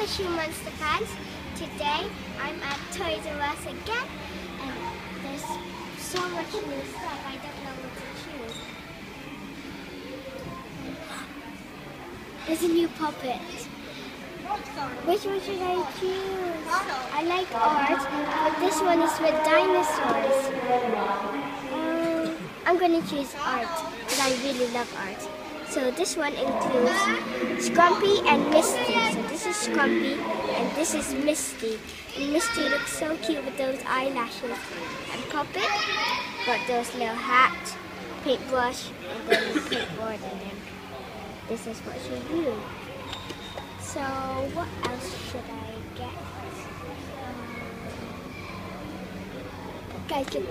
Mishu Monster fans. Today I'm at Toys R Us again, and there's so much new stuff I don't know what to choose. There's a new puppet. Which one should I choose? I like art, but this one is with dinosaurs. I'm going to choose art because I really love art. So this one includes Scrumpy and Misty. So this is Scrumpy and this is Misty. And Misty looks so cute with those eyelashes and puppet. Got those little hat, paintbrush, and then paintboard in him. This is what she do. So what else should I get?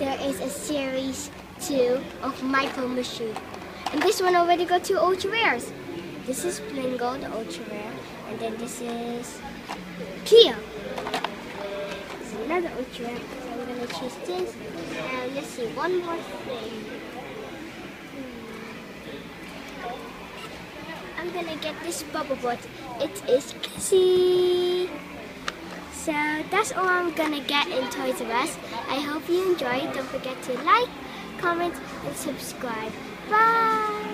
There is a series 2 of Michael Mishu. And this one already got 2 ultra rares. This is Plingo, the ultra rare, and then this is Kio. It's another ultra rare, so I'm gonna choose this. And let's see, one more thing. I'm gonna get this bubble bot. It is Kissy. So that's all I'm gonna get in Toys R Us. I hope you enjoyed. Don't forget to like, comment, and subscribe. Bye!